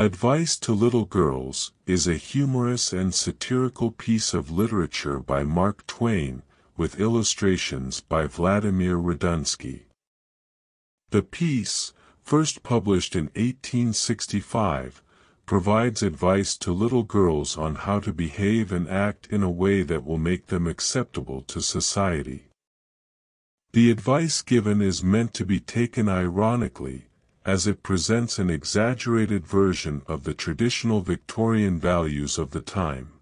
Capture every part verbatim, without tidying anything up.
Advice to Little Girls is a humorous and satirical piece of literature by Mark Twain, with illustrations by Vladimir Radunsky. The piece, first published in eighteen sixty-five, provides advice to little girls on how to behave and act in a way that will make them acceptable to society. The advice given is meant to be taken ironically, as it presents an exaggerated version of the traditional Victorian values of the time.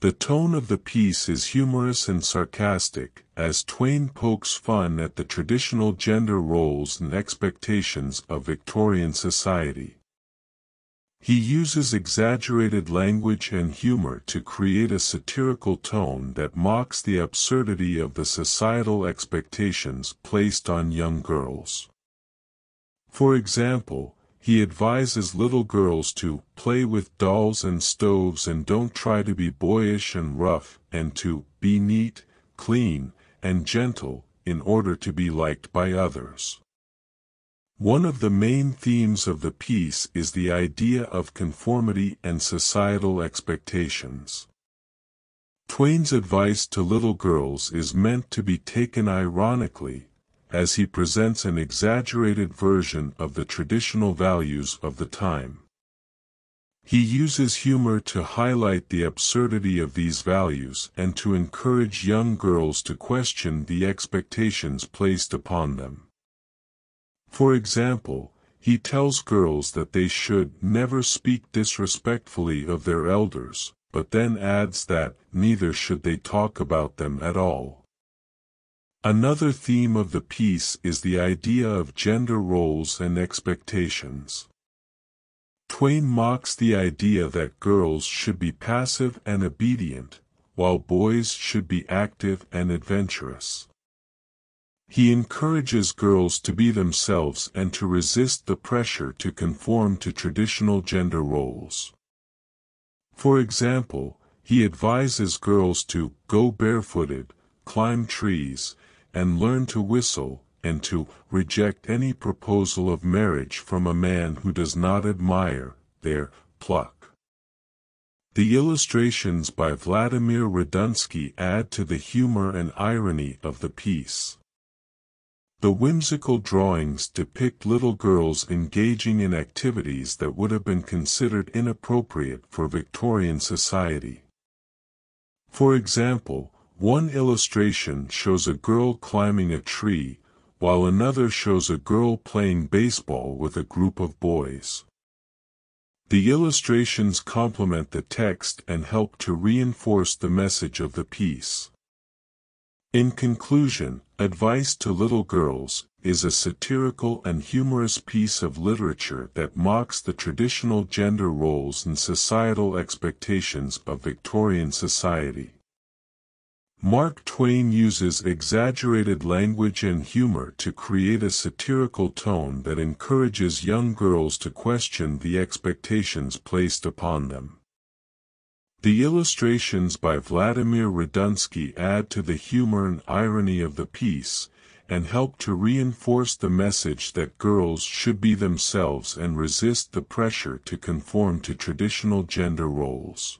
The tone of the piece is humorous and sarcastic, as Twain pokes fun at the traditional gender roles and expectations of Victorian society. He uses exaggerated language and humor to create a satirical tone that mocks the absurdity of the societal expectations placed on young girls. For example, he advises little girls to play with dolls and stoves and don't try to be boyish and rough, and to be neat, clean, and gentle in order to be liked by others. One of the main themes of the piece is the idea of conformity and societal expectations. Twain's advice to little girls is meant to be taken ironically, as he presents an exaggerated version of the traditional values of the time. He uses humor to highlight the absurdity of these values and to encourage young girls to question the expectations placed upon them. For example, he tells girls that they should never speak disrespectfully of their elders, but then adds that neither should they talk about them at all. Another theme of the piece is the idea of gender roles and expectations. Twain mocks the idea that girls should be passive and obedient, while boys should be active and adventurous. He encourages girls to be themselves and to resist the pressure to conform to traditional gender roles. For example, he advises girls to go barefooted, climb trees, and learn to whistle, and to reject any proposal of marriage from a man who does not admire their pluck. The illustrations by Vladimir Radunsky add to the humor and irony of the piece. The whimsical drawings depict little girls engaging in activities that would have been considered inappropriate for Victorian society. For example, one illustration shows a girl climbing a tree, while another shows a girl playing baseball with a group of boys. The illustrations complement the text and help to reinforce the message of the piece. In conclusion, Advice to Little Girls is a satirical and humorous piece of literature that mocks the traditional gender roles and societal expectations of Victorian society. Mark Twain uses exaggerated language and humor to create a satirical tone that encourages young girls to question the expectations placed upon them. The illustrations by Vladimir Radunsky add to the humor and irony of the piece, and help to reinforce the message that girls should be themselves and resist the pressure to conform to traditional gender roles.